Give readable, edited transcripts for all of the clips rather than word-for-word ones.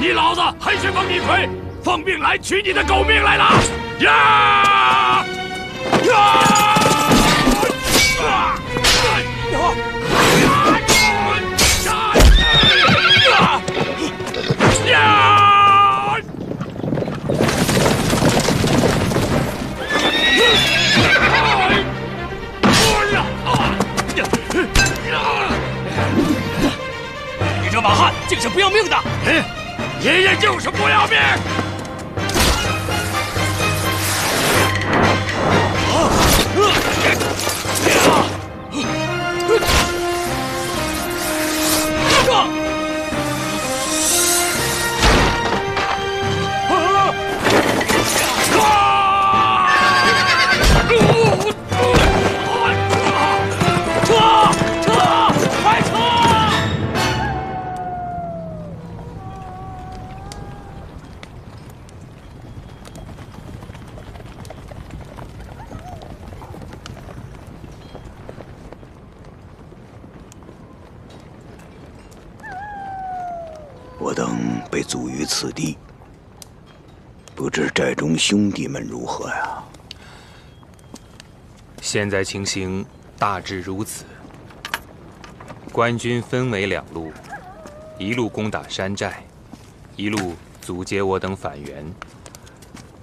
你老子黑旋风李逵，奉命来取你的狗命来了！呀！呀！ 你这马汉竟是不要命的！嗯，爷爷就是不要命。我等被阻于此地，不知寨中兄弟们如何呀？现在情形大致如此：官军分为两路，一路攻打山寨，一路阻截我等反援。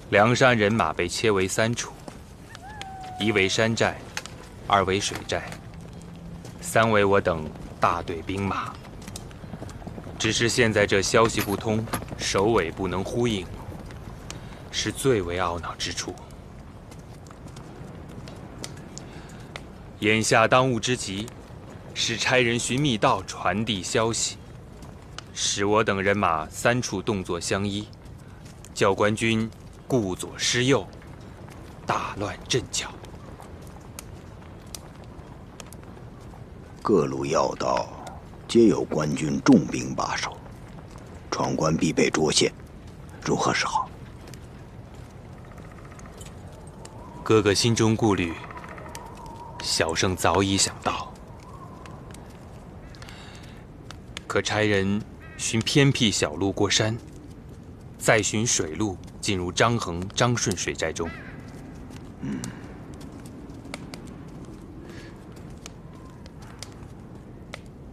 梁山人马被切为三处：一为山寨，二为水寨，三为我等大队兵马。 只是现在这消息不通，首尾不能呼应，是最为懊恼之处。眼下当务之急，是差人寻密道传递消息，使我等人马三处动作相依，教官军顾左失右，大乱阵脚。各路要道。 皆有官军重兵把守，闯关必被捉现，如何是好？哥哥心中顾虑，小生早已想到。可差人寻偏僻小路过山，再寻水路进入张衡、张顺水寨中。嗯。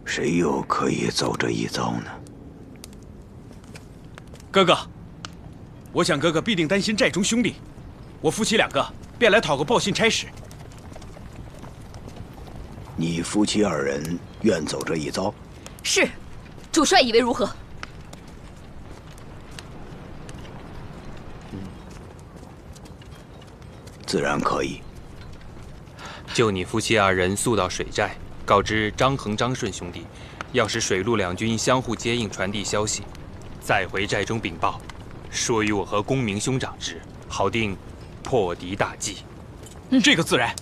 谁又可以走这一遭呢？哥哥，我想哥哥必定担心寨中兄弟，我夫妻两个便来讨个报信差事。你夫妻二人愿走这一遭？是，主帅以为如何？嗯，自然可以。就你夫妻二人速到水寨。 告知张衡、张顺兄弟，要使水陆两军相互接应，传递消息，再回寨中禀报，说与我和公明兄长知，好定破敌大计。嗯，这个自然。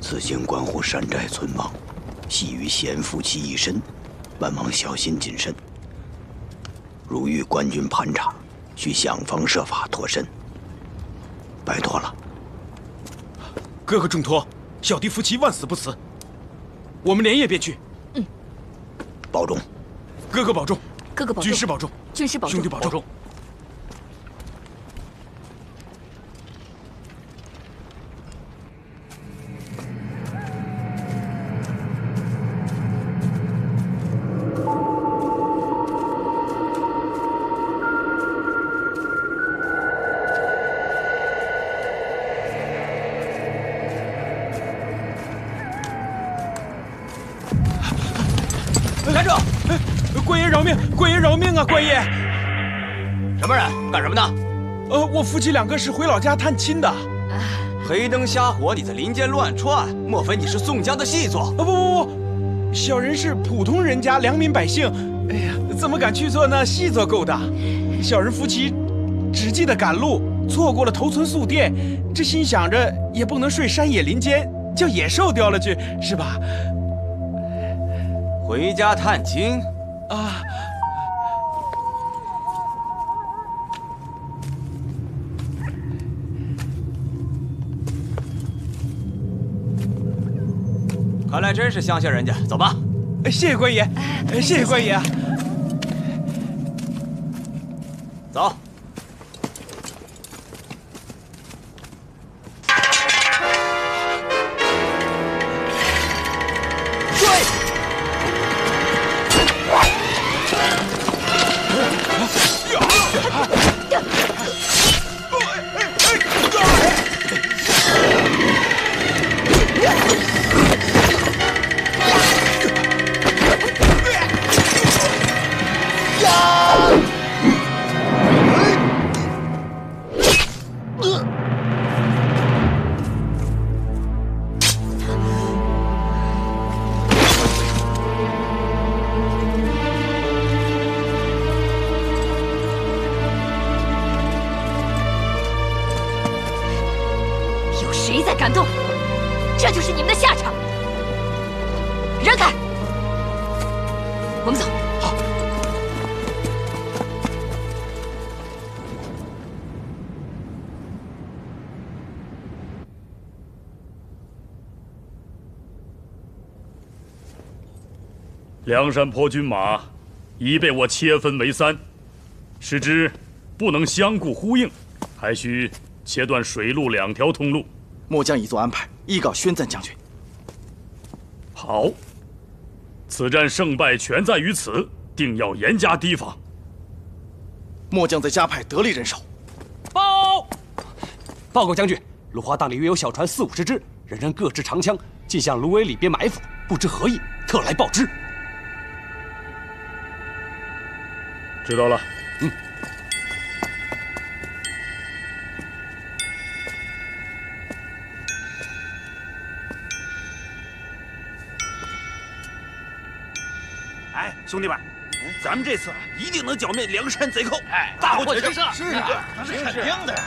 此行关乎山寨存亡，系于贤夫妻一身，万望小心谨慎。 如遇官军盘查，需想方设法脱身。拜托了，哥哥重托，小弟夫妻万死不辞。我们连夜便去。嗯，保重，哥哥保重，哥哥保重，军师保重，军师保重，兄弟保重。官爷，什么人？干什么呢？我夫妻两个是回老家探亲的。黑灯瞎火，你在林间乱窜，莫非你是宋家的细作？不，小人是普通人家良民百姓。哎呀，怎么敢去做那细作勾当？小人夫妻只记得赶路，错过了头村宿店，这心想着也不能睡山野林间，叫野兽叼了去，是吧？回家探亲啊。看来真是乡下人家。走吧。谢谢官爷，谢谢官爷。走。 梁山泊军马已被我切分为三，使之不能相互呼应，还需切断水陆两条通路。末将已做安排，依告宣赞将军。好，此战胜败全在于此，定要严加提防。末将在加派得力人手。报告将军，鲁花当里约有小船40-50只，人人各持长枪，进向芦苇里边埋伏，不知何意，特来报知。 知道了。嗯。哎，兄弟们，咱们这次一定能剿灭梁山贼寇！哎，大获全胜！是啊，那是肯定的呀。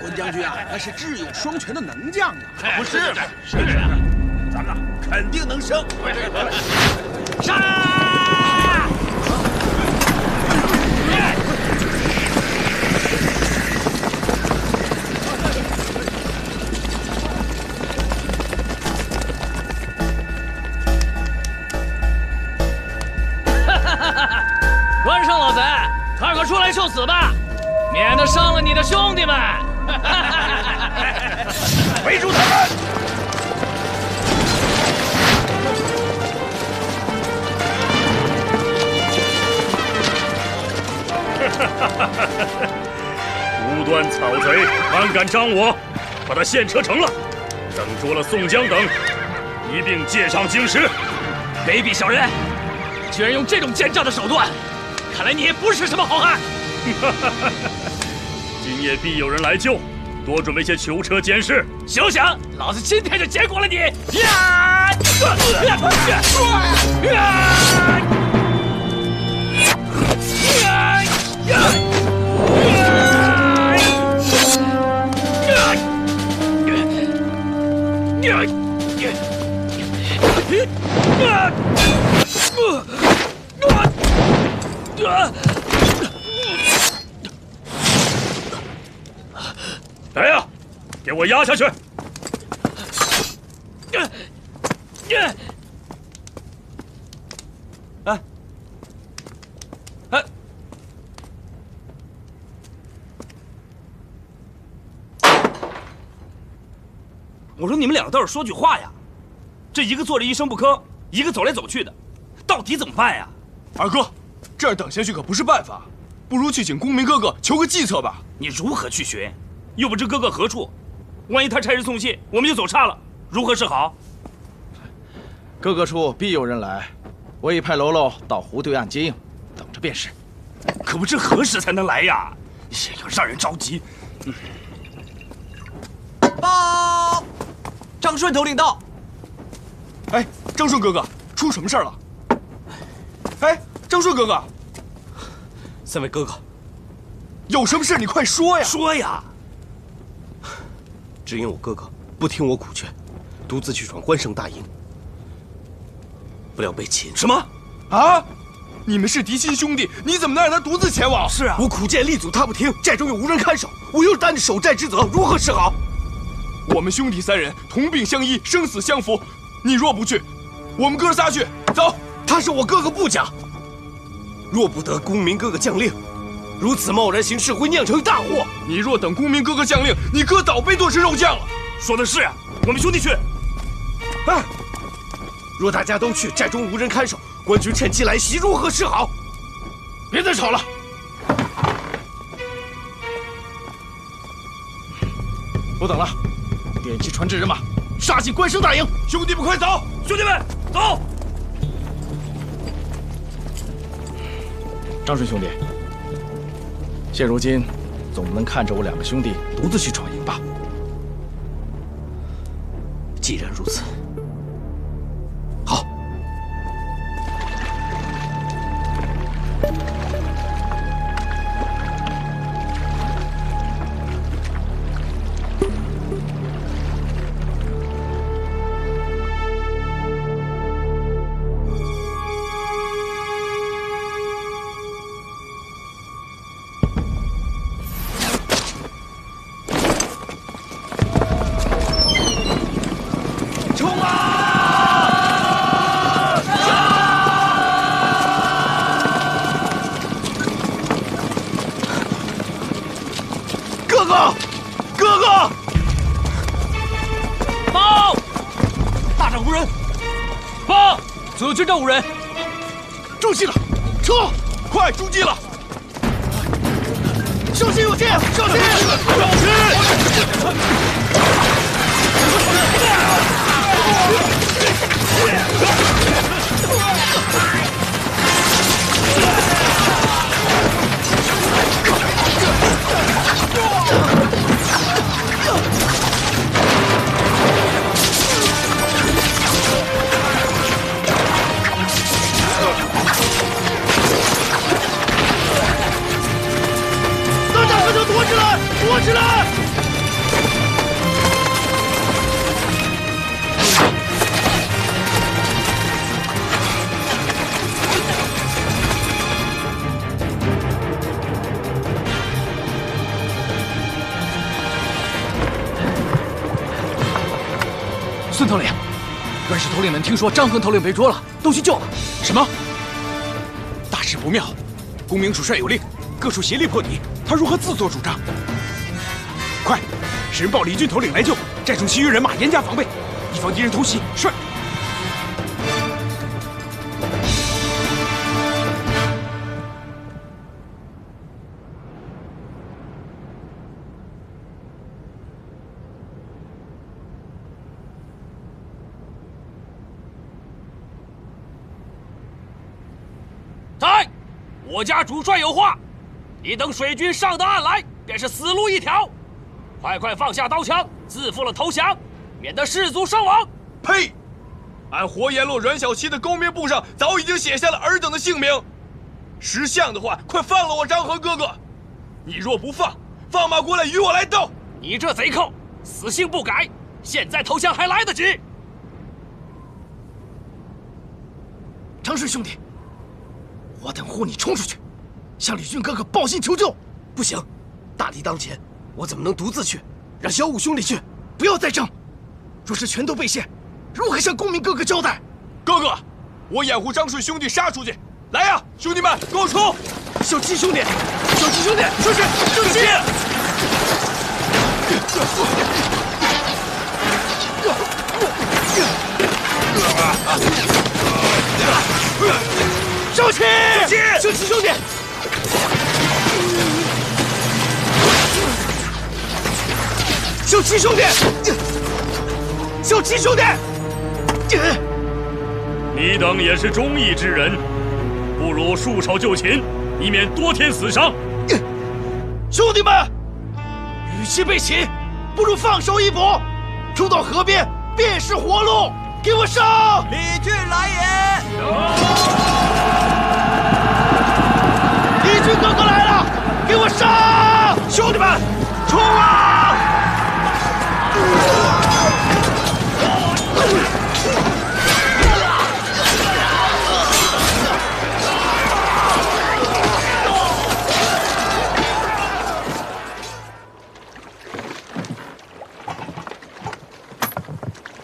关将军啊，那是智勇双全的能将啊！可不是嘛，是啊，咱们肯定能胜！上！ 出来受死吧，免得伤了你的兄弟们！围住他们！无端草贼，胆敢张我，把他现车成了。等捉了宋江等，一并借上京师。卑鄙小人，居然用这种奸诈的手段！ 看来你也不是什么好汉。今夜必有人来救，多准备些囚车监视。休想！老子今天就结果了你！呀！来呀，给我压下去！哎，哎，我说你们两个倒是说句话呀！这一个坐着一声不吭，一个走来走去的，到底怎么办呀？二哥。 这儿等下去可不是办法，不如去请公明哥哥求个计策吧。你如何去寻？又不知哥哥何处，万一他差人送信，我们就走差了，如何是好？哥哥处必有人来，我已派喽喽到湖对岸接应，等着便是。可不知何时才能来呀？这个让人着急。报，张顺头领到。哎，张顺哥哥，出什么事儿了？哎。 张顺哥哥，三位哥哥，有什么事你快说呀！说呀！只因我哥哥不听我苦劝，独自去闯关胜大营，不料被擒。什么？啊！你们是嫡亲兄弟，你怎么能让他独自前往？是啊，我苦谏力阻，他不听。寨中又无人看守，我又担着守寨之责，如何是好？我们兄弟三人同病相依，生死相扶，你若不去，我们哥仨去。走，他是我哥哥部将，若不得公明哥哥将令，如此贸然行事会酿成大祸。你若等公明哥哥将令，你哥早被剁成肉酱了。说的是呀，我们兄弟去。哎，若大家都去，寨中无人看守，官军趁机来袭，如何是好？别再吵了。 不等了，点齐船只人马，杀进关升大营。兄弟们，快走！兄弟们，走！张顺兄弟，现如今总不能看着我两个兄弟独自去闯营吧？既然如此，好，军帐无人，中计了！撤，快，中计了！小心有箭！小心！小心！躲起来！孙头领，阮氏头领们听说张衡头领被捉了，都去救了。什么？大事不妙！公明主帅有令，各处协力破敌，他如何自作主张？ 快，使人报李军头领来救，寨中其余人马严加防备，以防敌人偷袭。是。来，我家主帅有话，你等水军上得岸来，便是死路一条。 快快放下刀枪，自负了投降，免得士卒伤亡。呸！俺活阎罗阮小七的功名簿上早已经写下了尔等的姓名。识相的话，快放了我张衡哥哥！你若不放，放马过来与我来斗！你这贼寇，死性不改，现在投降还来得及。张顺兄弟，我等护你冲出去，向李俊哥哥报信求救。不行，大敌当前。 我怎么能独自去？让小五兄弟去，不要再争。若是全都被陷，如何向公明哥哥交代？哥哥，我掩护张顺兄弟杀出去。来呀，兄弟们，给我冲！小七兄弟，小七兄弟，出去！小七！小七！小七兄弟！ 小七兄弟，小七兄弟，你等也是忠义之人，不如束手就擒，以免多添死伤。兄弟们，与其被擒，不如放手一搏，冲到河边便是活路。给我上！李俊来也！李俊哥哥来了，给我上！兄弟们，冲啊！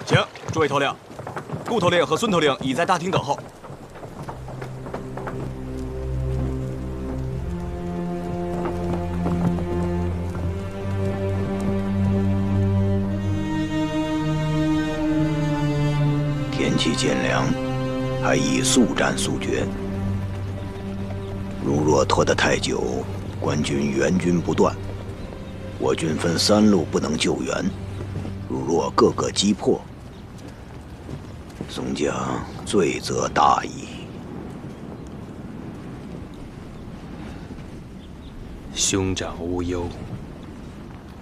请，诸位头领，顾头领和孙头领已在大厅等候。 天气渐凉，还宜速战速决。如若拖得太久，官军援军不断，我军分三路不能救援。如若各个击破，宋将罪责大矣。兄长无忧，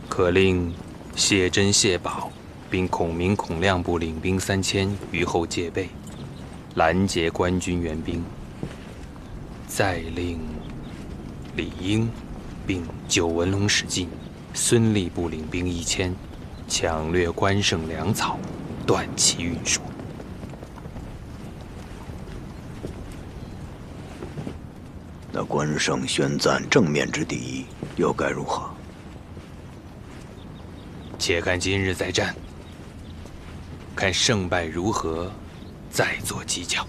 可令谢珍、谢宝。 并孔明、孔亮部领兵3000于后戒备，拦截官军援兵。再令李英并九纹龙史进、孙立部领兵1000，抢掠关胜粮草，断其运输。那关胜宣赞正面之敌又该如何？且看今日再战。 看胜败如何，再做计较。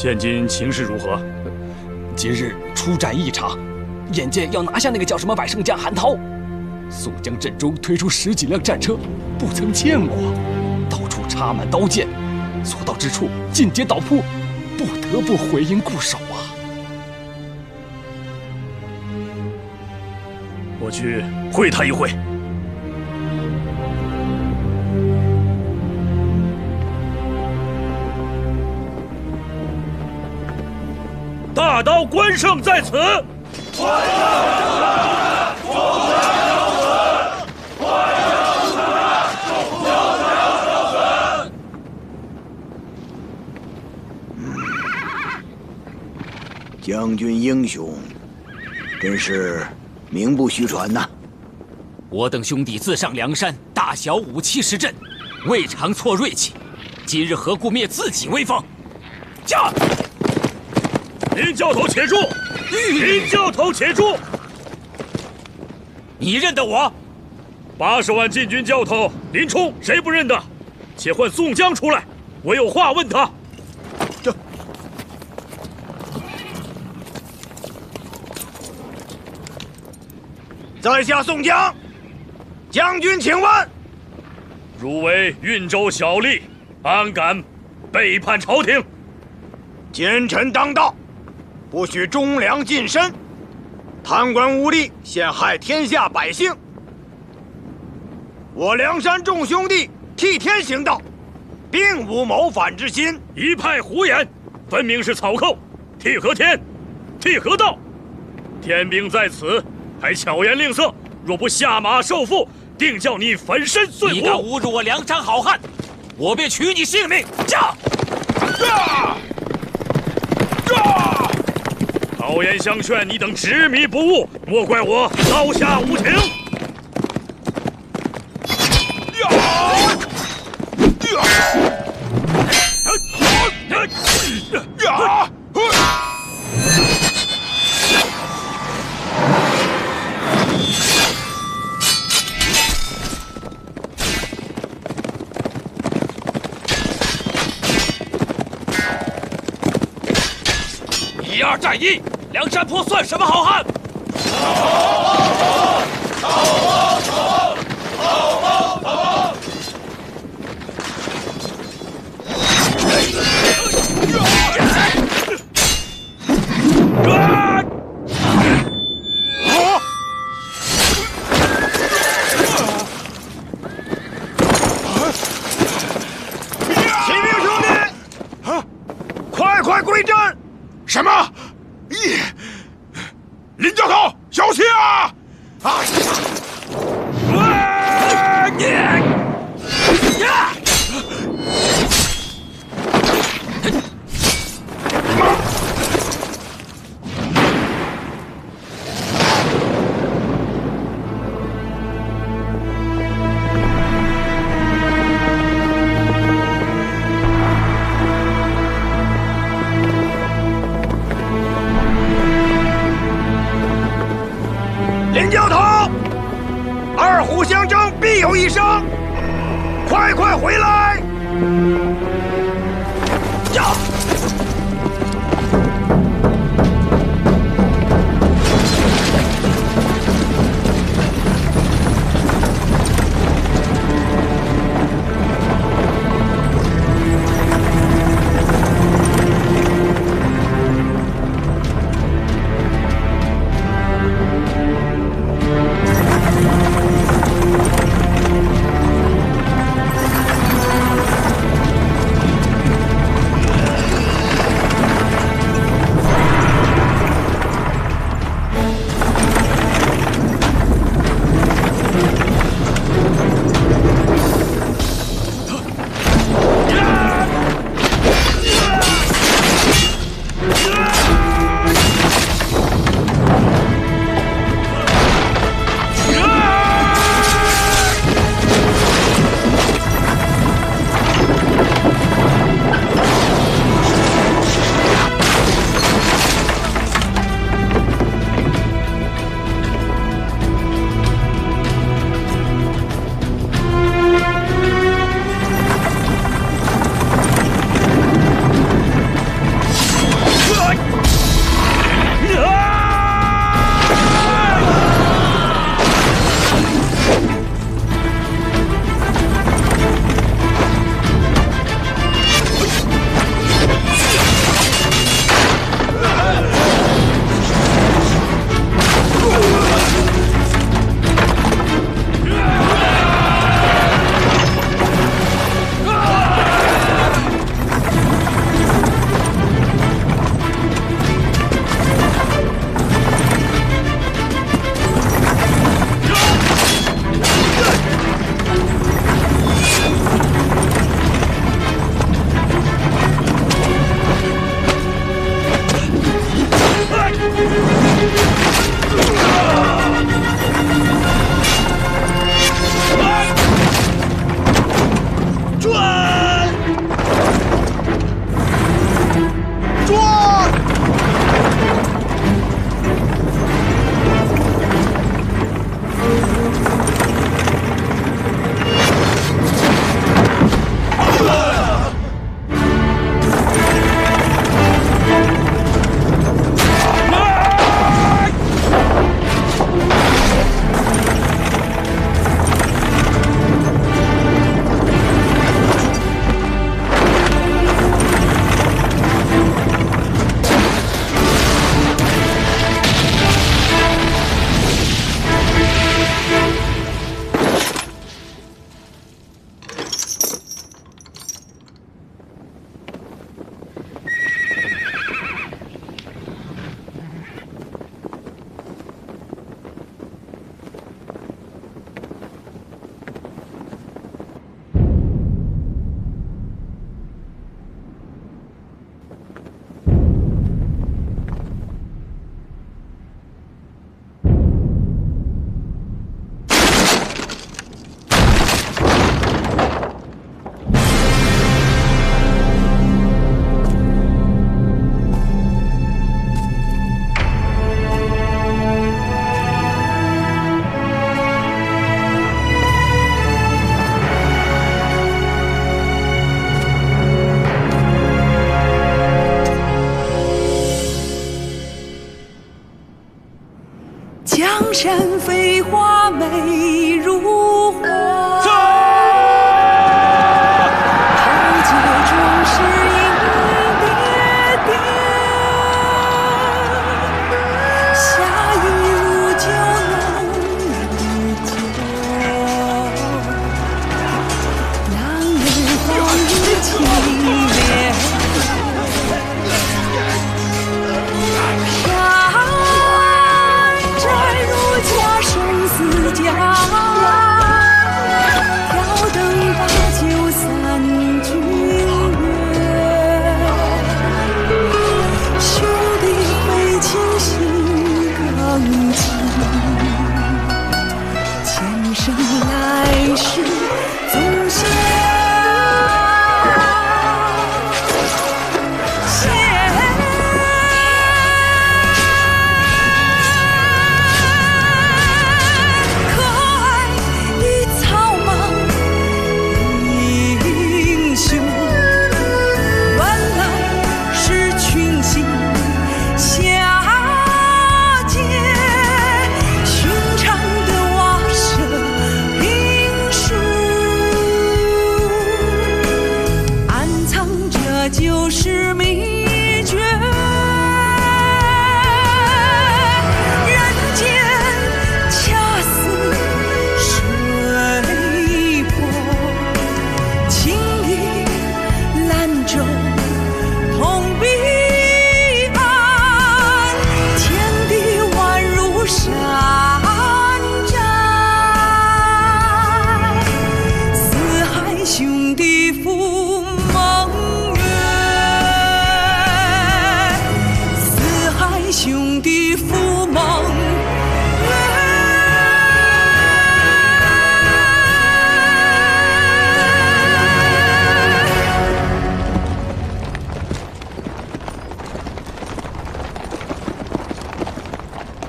现今情势如何？今日出战一场，眼见要拿下那个叫什么百胜将韩涛。宋江阵中推出十几辆战车，不曾见过，到处插满刀剑，所到之处尽皆倒扑，不得不回营固守啊！我去会他一会。 大刀关胜在此。关胜死，宋江要死；关胜死，宋江要死。将军英雄，真是名不虚传呐！我等兄弟自上梁山，大小五七十阵，未尝挫锐气。今日何故灭自己威风？驾！ 林教头且住！林教头且住！你认得我？80万禁军教头林冲，谁不认得？且唤宋江出来，我有话问他。这在下宋江，将军请问：汝为运州小吏，安敢背叛朝廷？奸臣当道。 不许忠良近身，贪官污吏，陷害天下百姓。我梁山众兄弟替天行道，并无谋反之心。一派胡言，分明是草寇，替何天，替何道。天兵在此，还巧言令色。若不下马受缚，定叫你粉身碎骨！你敢侮辱我梁山好汉，我便取你性命！驾！驾！ 好言相劝，你等执迷不悟，莫怪我刀下无情。一二战役。 梁山泊算什么好汉？好！骑兵兄弟，啊，快归阵！什么？ 林教头，小心啊！啊！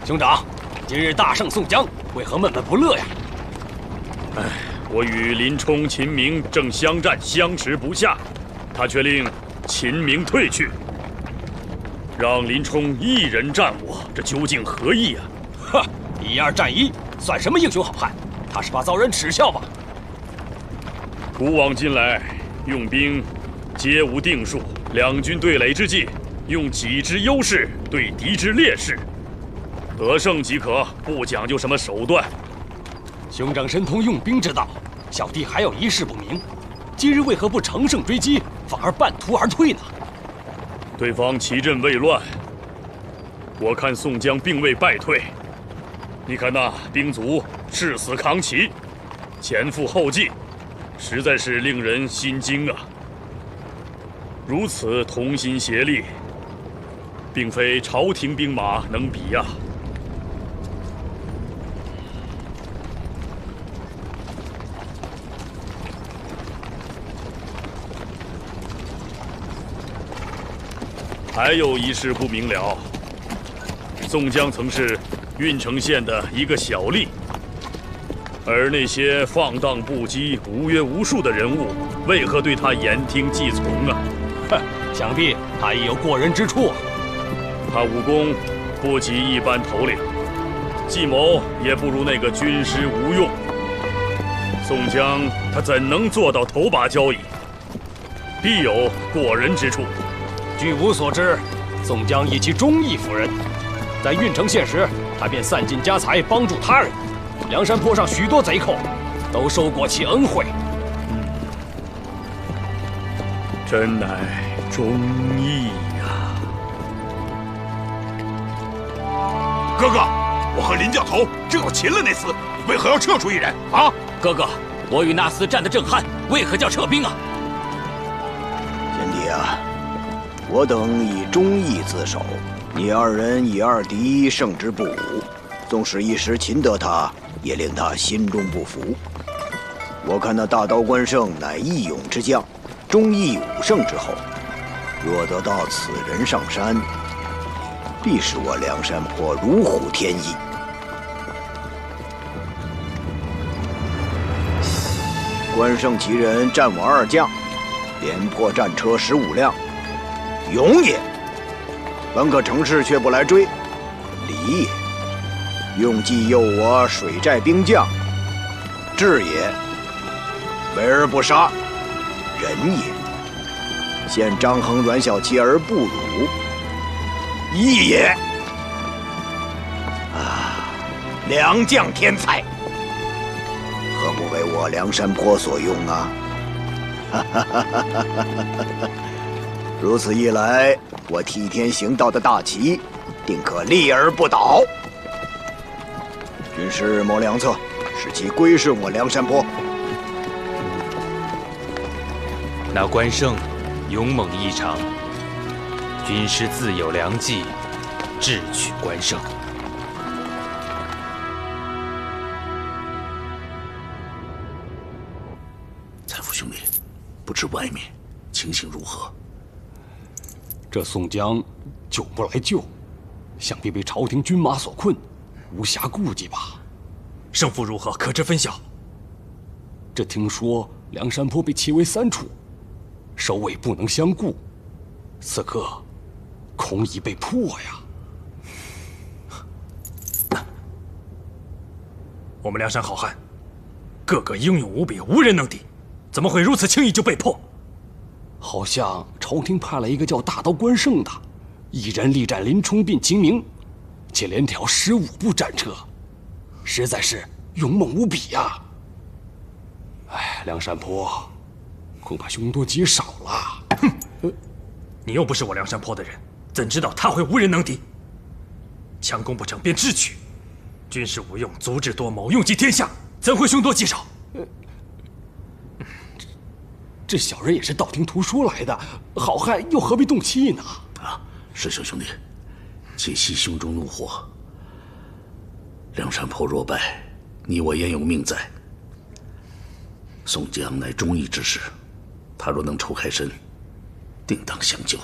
兄长，今日大胜宋江，为何闷闷不乐呀？哎，我与林冲、秦明正相战，相持不下，他却令秦明退去，让林冲一人战我，这究竟何意啊？哈，以二战一，算什么英雄好汉？他是怕遭人耻笑吧？古往今来，用兵皆无定数，两军对垒之际，用己之优势对敌之劣势。 得胜即可，不讲究什么手段。兄长深通用兵之道，小弟还有一事不明：今日为何不乘胜追击，反而半途而退呢？对方旗阵未乱，我看宋江并未败退。你看那兵卒誓死扛旗，前赴后继，实在是令人心惊啊！如此同心协力，并非朝廷兵马能比呀。 还有一事不明了，宋江曾是郓城县的一个小吏，而那些放荡不羁、无约无束的人物，为何对他言听计从啊？哼，想必他亦有过人之处啊。他武功不及一般头领，计谋也不如那个军师吴用。宋江他怎能做到头把交椅？必有过人之处。 据吾所知，宋江以其忠义服人，在郓城县时，他便散尽家财帮助他人。梁山坡上许多贼寇，都受过其恩惠。真乃忠义呀！哥哥，我和林教头正要擒了那厮，为何要撤出一人啊？哥哥，我与那厮战得正酣，为何叫撤兵啊？贤弟啊！ 我等以忠义自守，你二人以二敌一，胜之不武。纵使一时擒得他，也令他心中不服。我看那大刀关胜乃义勇之将，忠义武圣之后，若得到此人上山，必使我梁山泊如虎添翼。关胜其人战我二将，连破战车15辆。 勇也，本可成事却不来追；礼也，用计诱我水寨兵将；智也，为而不杀；仁也，陷张衡、阮小七而不辱；义也，啊，良将天才，何不为我梁山泊所用啊？哈哈哈哈哈！ 如此一来，我替天行道的大旗，定可立而不倒。军师谋良策，使其归顺我梁山泊。那关胜勇猛异常，军师自有良计，智取关胜。 不知外面情形如何？这宋江久不来救，想必被朝廷军马所困，无暇顾及吧。胜负如何，可知分晓？这听说梁山泊被切为三处，首尾不能相顾，此刻恐已被破呀。我们梁山好汉，个个英勇无比，无人能敌。 怎么会如此轻易就被破？好像朝廷派了一个叫大刀关胜的，一人力战林冲并秦明，且连挑15部战车，实在是勇猛无比呀！哎，梁山泊，恐怕凶多吉少了。哼，你又不是我梁山泊的人，怎知道他会无人能敌？强攻不成便智取，军事无用，足智多谋，用及天下，怎会凶多吉少？ 这小人也是道听途说来的，好汉又何必动气呢？啊，师兄兄弟，且息胸中怒火。梁山泊若败，你我焉有命在？宋江乃忠义之士，他若能抽开身，定当相救。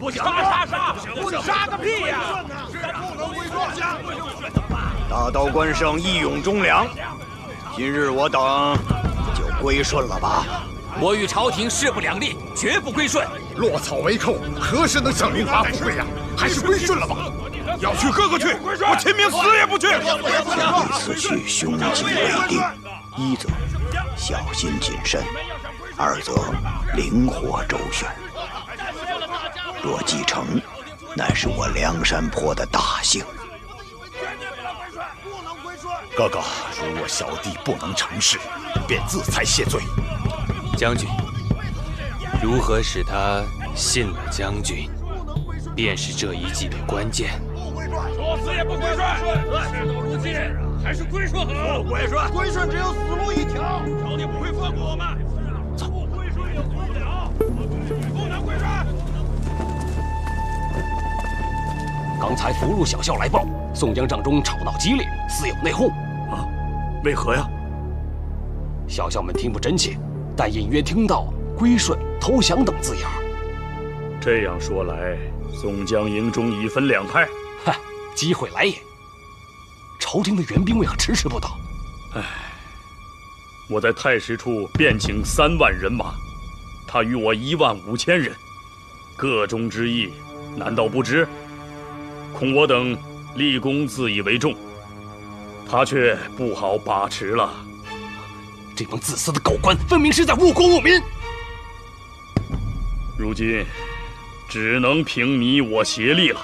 不行！ 杀个屁呀！不能归顺，大刀关胜义勇忠良，今日我等就归顺了吧。我与朝廷势不两立，绝不归顺。落草为寇，何时能享荣华富贵呀？还是归顺了吧。要去哥哥去，我秦明死也不去。此去凶吉未定，一则小心谨慎，二则灵活周旋。若继承。 乃是我梁山泊的大幸。哥哥，如若小弟不能成事，便自裁谢罪。将军，如何使他信了将军，便是这一计的关键。不归顺，说死也不归顺。事到如今，还是归顺好。不归顺，归顺只有死路一条。朝廷不会放过我们。走，不归顺也走不了。不能归顺。 刚才福禄小校来报，宋江帐中吵闹激烈，似有内讧。啊，为何呀？小校们听不真切，但隐约听到“归顺”“投降”等字眼。这样说来，宋江营中已分两派。哈，机会来也。朝廷的援兵为何迟迟不到？唉，我在太师处便请3万人马，他与我15000人，个中之意，难道不知？ 恐我等立功自以为重，他却不好把持了。这帮自私的狗官，分明是在误国误民。如今只能凭你我协力了。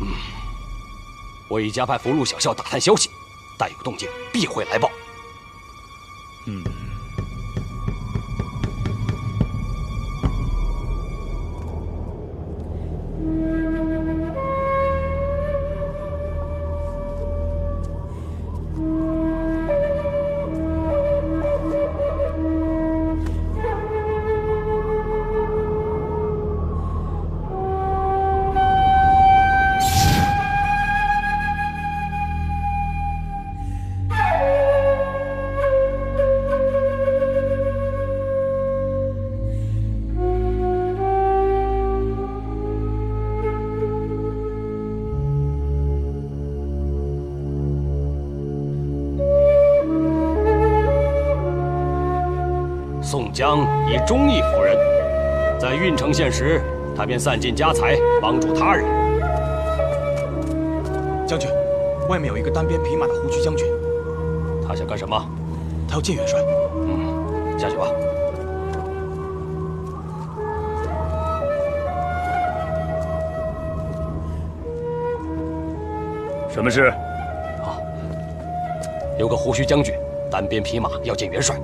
嗯，我已加派福禄小校打探消息，但有动静必会来报。嗯。 宋江以忠义服人，在郓城县时，他便散尽家财，帮助他人。将军，外面有一个单鞭匹马的胡须将军，他想干什么？他要见元帅。嗯，下去吧。 什么事？啊，有个胡须将军，单鞭匹马要见元帅。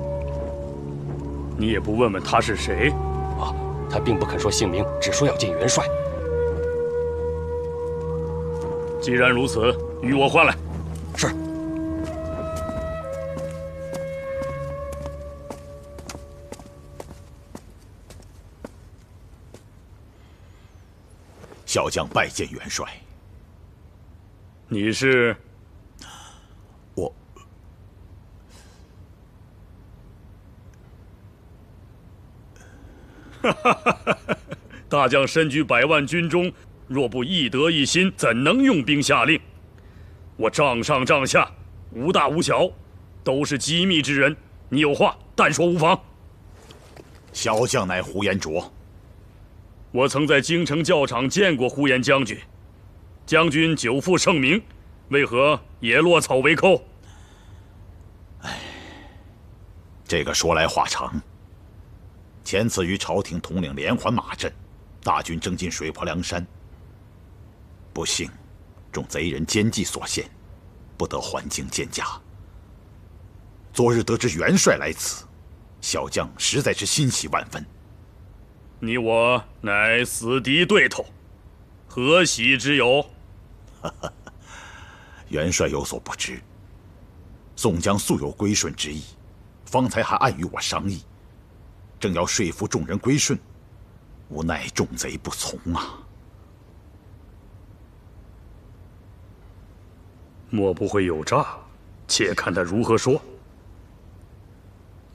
你也不问问他是谁？啊，他并不肯说姓名，只说要见元帅。既然如此，与我换来。是。小将拜见元帅。你是？ 大将身居百万军中，若不一德一心，怎能用兵下令？我帐上帐下，无大无小，都是机密之人。你有话，但说无妨。小将乃呼延灼，我曾在京城教场见过呼延将军。将军久负盛名，为何也落草为寇？哎，这个说来话长。 前次与朝廷统领连环马阵，大军征进水泊梁山，不幸中贼人奸计所陷，不得还京见家。昨日得知元帅来此，小将实在是欣喜万分。你我乃死敌对头，何喜之有？元帅有所不知，宋江素有归顺之意，方才还暗与我商议。 正要说服众人归顺，无奈众贼不从啊！莫不会有诈？且看他如何说。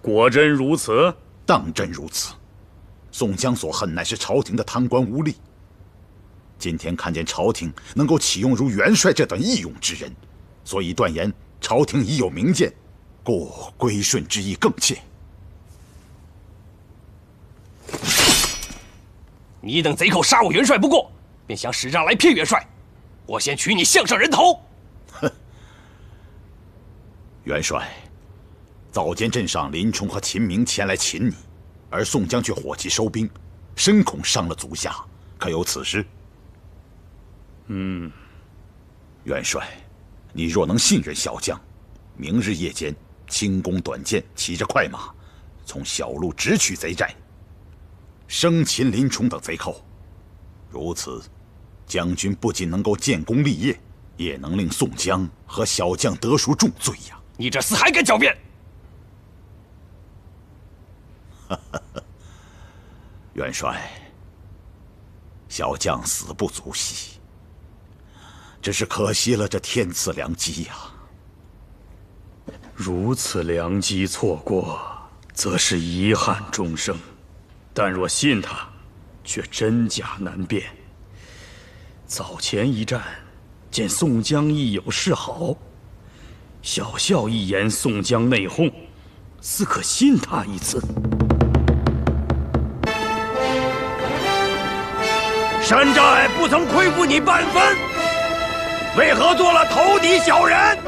果真如此？当真如此。宋江所恨乃是朝廷的贪官污吏。今天看见朝廷能够启用如元帅这等义勇之人，所以断言朝廷已有明鉴，故归顺之意更切。 你等贼寇杀我元帅不过，便想使诈来骗元帅，我先取你项上人头。哼！元帅，早间镇上林冲和秦明前来擒你，而宋江却火急收兵，深恐伤了足下，可有此事？元帅，你若能信任小将，明日夜间轻弓短箭，骑着快马，从小路直取贼寨。 生擒林冲等贼寇，如此，将军不仅能够建功立业，也能令宋江和小将得赎重罪呀！你这厮还敢狡辩！元帅，小将死不足惜，只是可惜了这天赐良机呀。如此良机错过，则是遗憾终生。 但若信他，却真假难辨。早前一战，见宋江亦有示好，小校一言宋江内讧，似可信他一次。山寨不曾亏负你半分，为何做了投敌小人？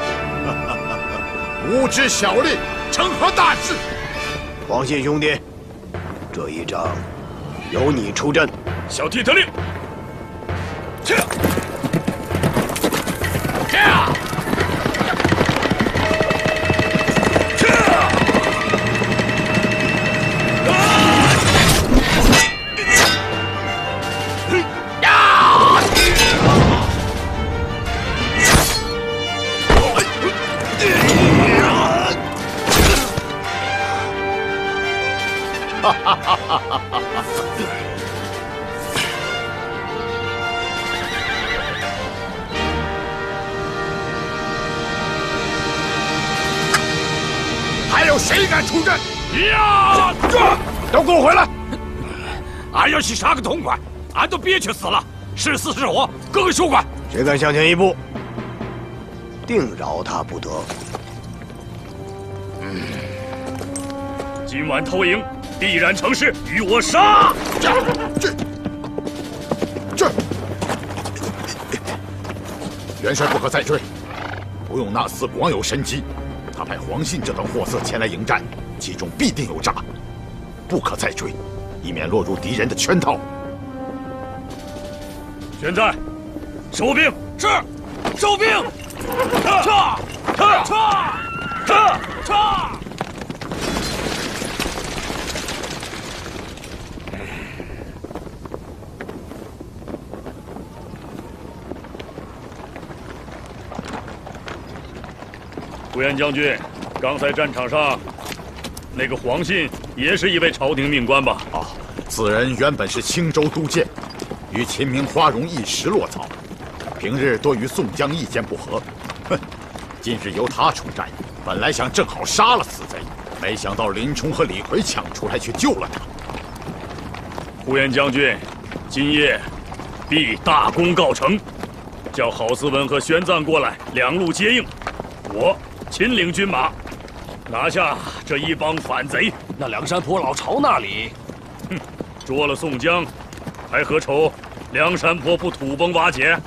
无知小吏，成何大事？王信兄弟。 这一仗，由你出阵。小弟得令。去！去！去！啊！哈哈！ 还有谁敢出阵？呀！都给我回来！俺要去杀个痛快，俺都憋屈死了。是死是活，哥哥休怪。谁敢向前一步，定饶他不得。今晚偷营。 必然成事，与我杀！这，元帅不可再追，不用那厮枉有神机。他派黄信这等货色前来迎战，其中必定有诈，不可再追，以免落入敌人的圈套。现在，收兵！是，收兵！撤！胡延将军，刚才战场上那个黄信也是一位朝廷命官吧？啊，此人原本是青州都监，与秦明、花荣一时落草，平日多与宋江意见不合。哼，今日由他出战，本来想正好杀了死贼，没想到林冲和李逵抢出来去救了他。胡延将军，今夜必大功告成。 叫郝思文和宣赞过来，两路接应。我亲领军马，拿下这一帮反贼。那梁山泊老巢那里，哼，捉了宋江，还何愁梁山泊不土崩瓦解？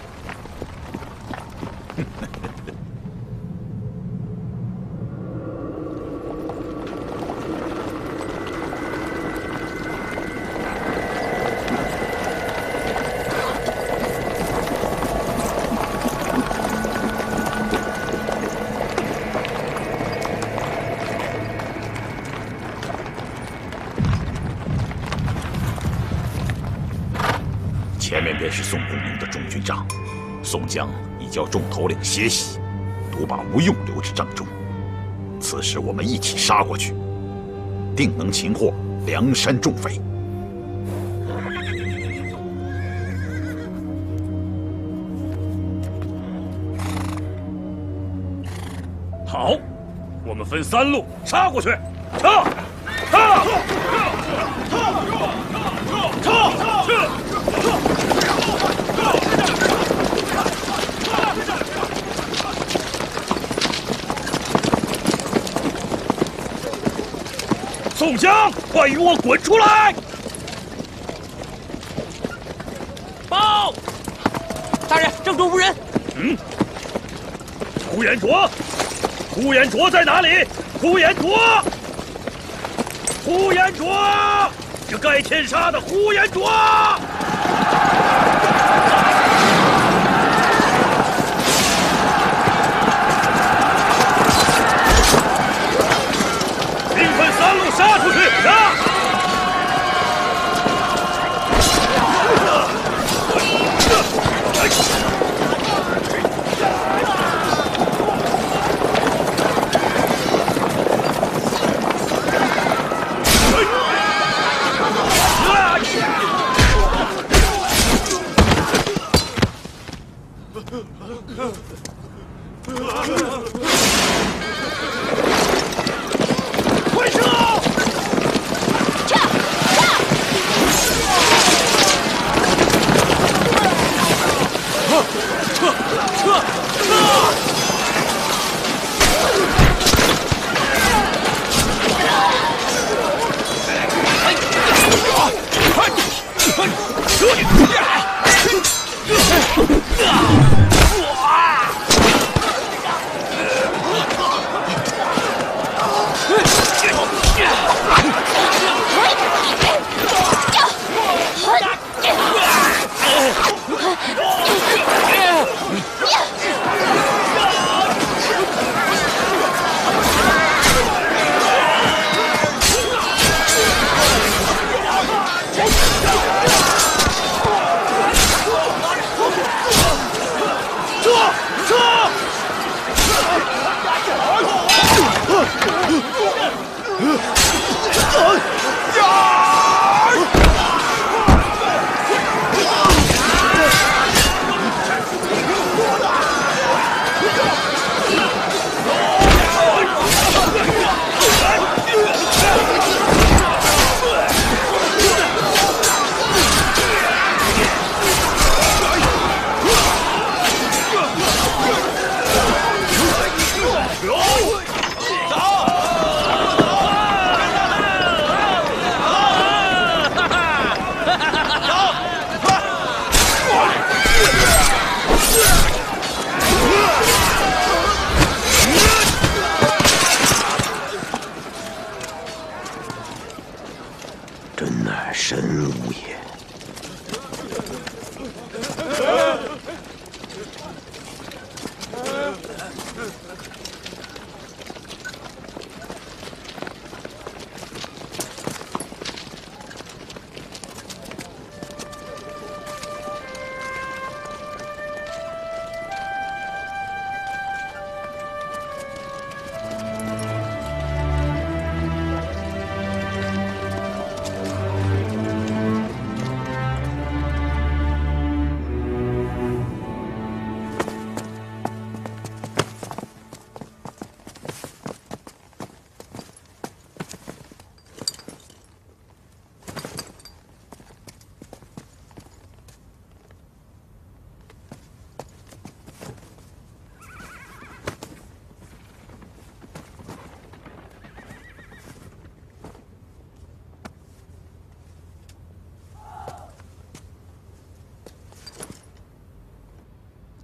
宋江已叫众头领歇息，独把吴用留至帐中。此时我们一起杀过去，定能擒获梁山众匪。好，我们分三路杀过去，杀！杀！杀！ 宋江，快与我滚出来！报，大人，郑州无人。嗯，呼延灼，呼延灼在哪里？呼延灼，呼延灼，这该天杀的呼延灼！ 杀出去！杀！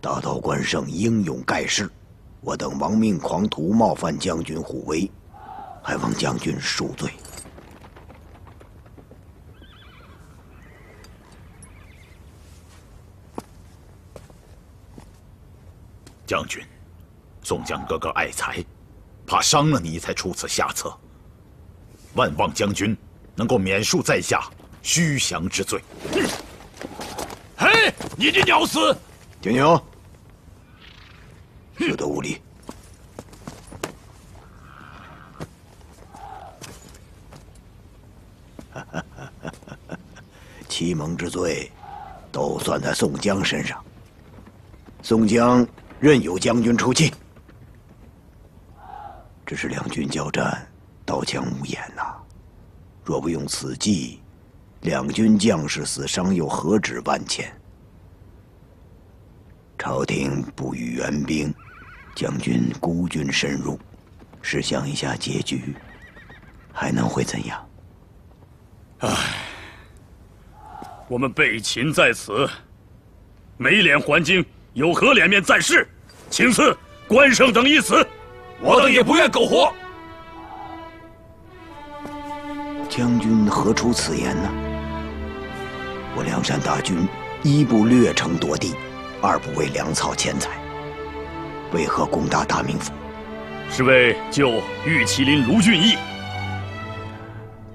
大刀关胜英勇盖世，我等亡命狂徒冒犯将军虎威，还望将军恕罪。将军，宋江哥哥爱才，怕伤了你才出此下策，万望将军能够免恕在下虚降之罪。嘿，你这鸟厮！停停！休得无礼！欺蒙之罪，都算在宋江身上。宋江任由将军出气，只是两军交战，刀枪无眼呐。若不用此计，两军将士死伤又何止万千？朝廷不予援兵，将军孤军深入，试想一下结局，还能会怎样？唉，我们被擒在此，没脸还京，有何脸面战事？请赐关胜等一死，我等也不愿苟活。将军何出此言呢？我梁山大军一不略城夺地，二不为粮草钱财，为何攻打大名府？是为救玉麒麟卢俊义。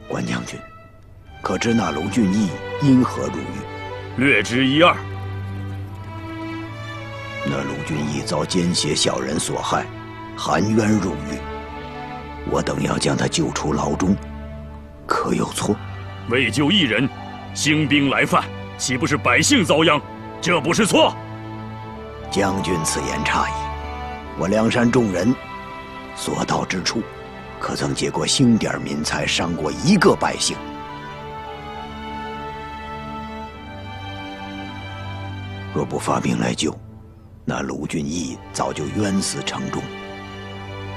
关将军，可知那卢俊义因何入狱？略知一二。那卢俊义遭奸邪小人所害，含冤入狱，我等要将他救出牢中，可有错？为救一人，兴兵来犯，岂不是百姓遭殃？这不是错。将军此言差矣，我梁山众人所到之处，可曾结过星点民财，伤过一个百姓？若不发兵来救，那卢俊义早就冤死城中。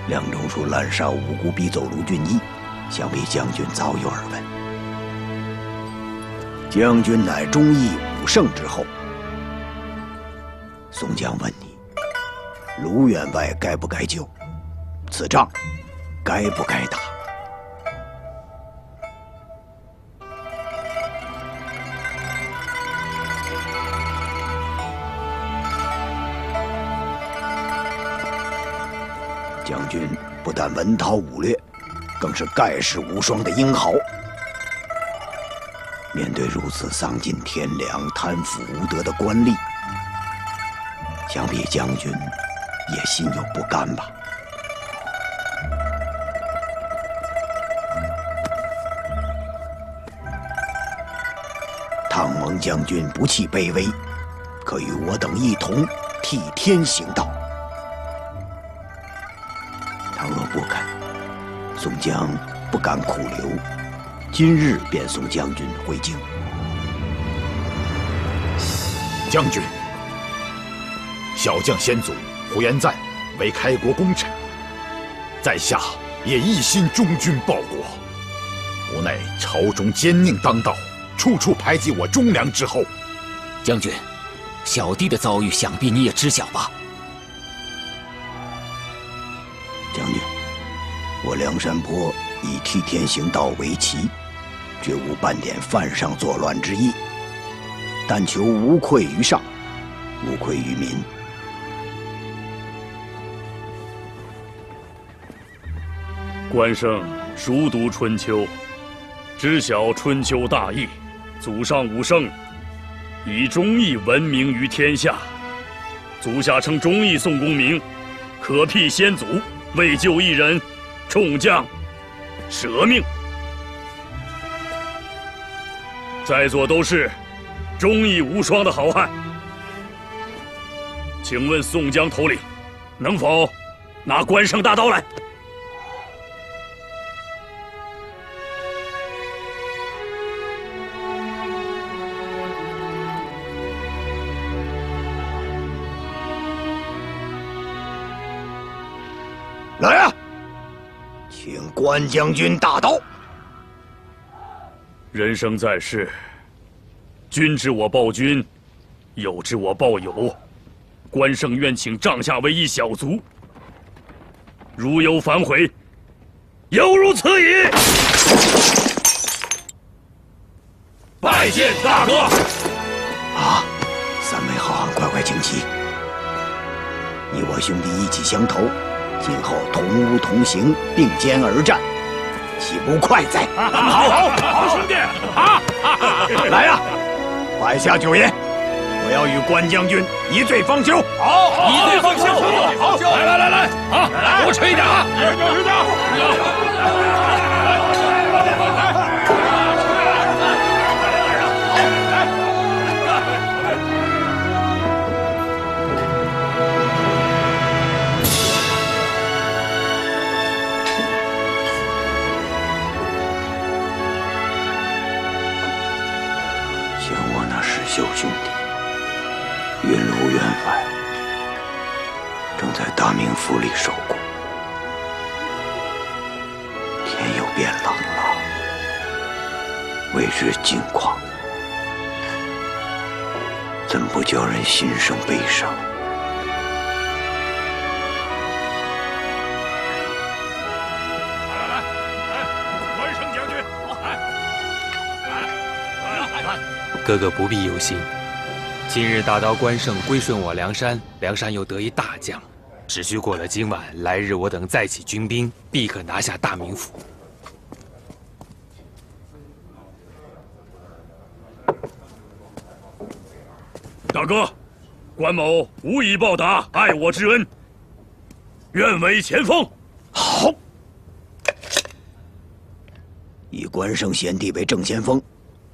梁中书滥杀无辜，逼走卢俊义，想必将军早有耳闻。将军乃忠义武圣之后。宋江问你，卢员外该不该救？此仗该不该打？将军不但文韬武略，更是盖世无双的英豪。面对如此丧尽天良、贪腐无德的官吏，想必将军也心有不甘吧？倘蒙将军不弃卑微，可与我等一同替天行道。倘若不肯，宋江不敢苦留，今日便送将军回京。将军。小将先祖呼延赞为开国功臣，在下也一心忠君报国，无奈朝中奸佞当道，处处排挤我忠良之后。将军，小弟的遭遇想必你也知晓吧？将军，我梁山泊以替天行道为旗，绝无半点犯上作乱之意，但求无愧于上，无愧于民。关胜熟读春秋，知晓春秋大义，祖上五圣，以忠义闻名于天下，足下称忠义宋公明，可辟先祖，为救一人，众将舍命。在座都是忠义无双的好汉，请问宋江头领，能否拿关胜大刀来？来呀、啊！请关将军大刀。人生在世，君知我报君，友知我报友，关胜愿请帐下为一小卒，如有反悔，犹如此矣。拜见大哥。啊，三妹好汉乖乖听其，你我兄弟意气相投，今后同屋同行，并肩而战。 岂不快哉？好兄弟，啊！来呀，摆下酒宴，我要与关将军一醉方休。好，一醉方休。好，来，啊，来，多吃一点啊！九兄弟，云卢远返，正在大名府里受苦。天又变冷了，未知近况，怎不叫人心生悲伤？来，关胜将军，来。 哥哥不必忧心，今日大刀关胜归顺我梁山，梁山又得一大将，只需过了今晚，来日我等再起军兵，必可拿下大名府。大哥，关某无以报答爱我之恩，愿为前锋。好，以关胜贤弟为正前锋。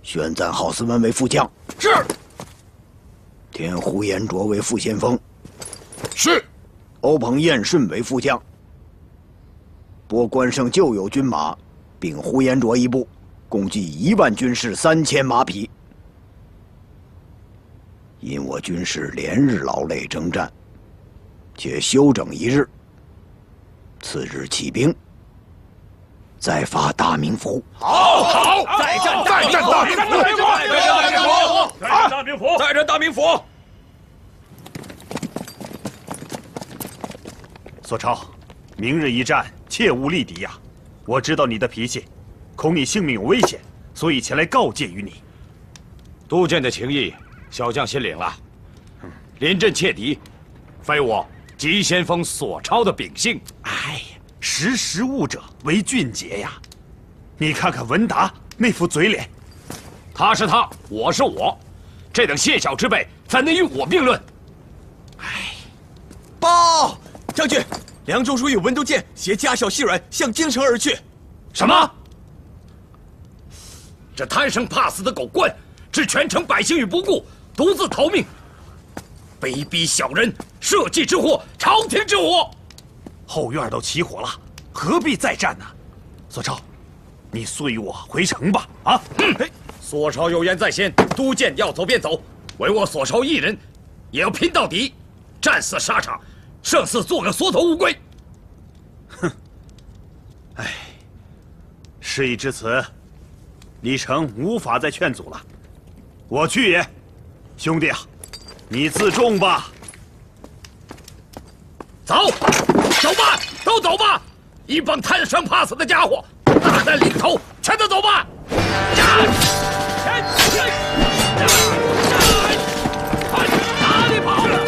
宣赞郝思文为副将，是；填胡延灼为副先锋，是；欧鹏燕顺为副将，拨关胜旧有军马，并胡延灼一部，共计1万军士3000马匹。因我军士连日劳累征战，且休整一日，次日起兵。 再发大名府，好，再战大名府，再战大名府。索超，明日一战，切勿力敌呀！我知道你的脾气，恐你性命有危险，所以前来告诫于你。督建的情谊，小将心领了。临阵切敌，非我急先锋索超的秉性。哎呀！ 识时务者为俊杰呀！你看看文达那副嘴脸，他是他，我是我，这等谢小之辈，怎能与我并论？哎，报将军，梁中书与文都监携家小细软向京城而去。什么？这贪生怕死的狗官，置全城百姓于不顾，独自逃命，卑鄙小人，社稷之祸，朝廷之祸。 后院都起火了，何必再战呢？索超，你速与我回城吧！啊，索超有言在先，督建要走便走，唯我索超一人，也要拼到底，战死沙场，胜似做个缩头乌龟。哼，哎，事已至此，李成无法再劝阻了，我去也。兄弟啊，你自重吧。走。 走吧，都走吧！一帮贪生怕死的家伙，大难临头，全都走吧！哪里跑了？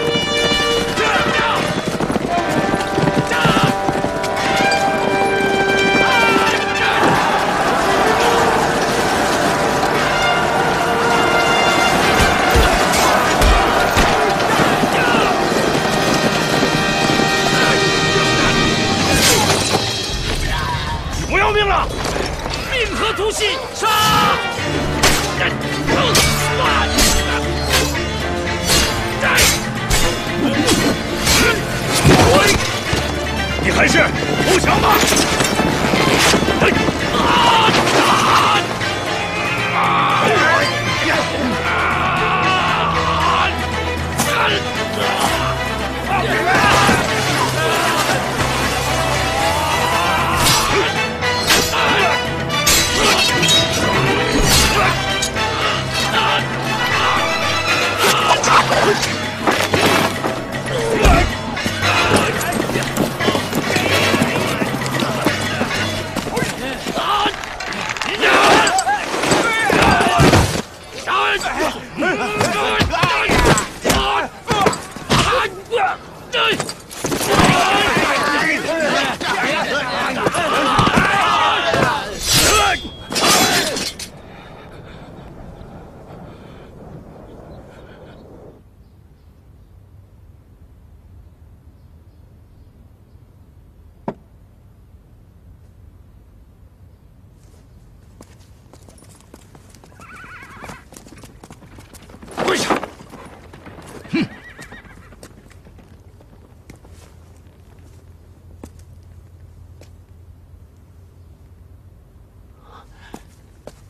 命何足惜！杀！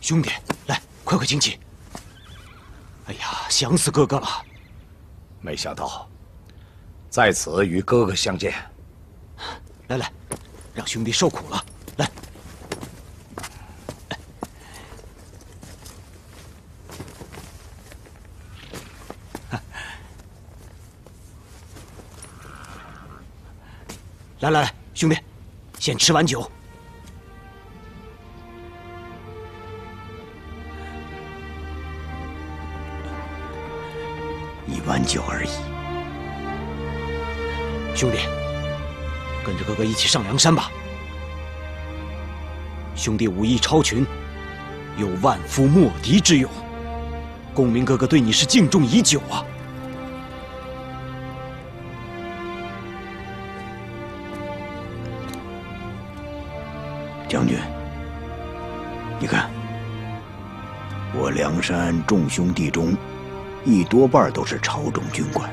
兄弟，来，快快请起！哎呀，想死哥哥了！没想到，在此与哥哥相见。来来，让兄弟受苦了。来，来来来，兄弟，先吃碗酒。 碗酒而已，兄弟，跟着哥哥一起上梁山吧。兄弟武艺超群，有万夫莫敌之勇，公明哥哥对你是敬重已久啊。将军，你看，我梁山众兄弟中。 一多半都是朝中军官，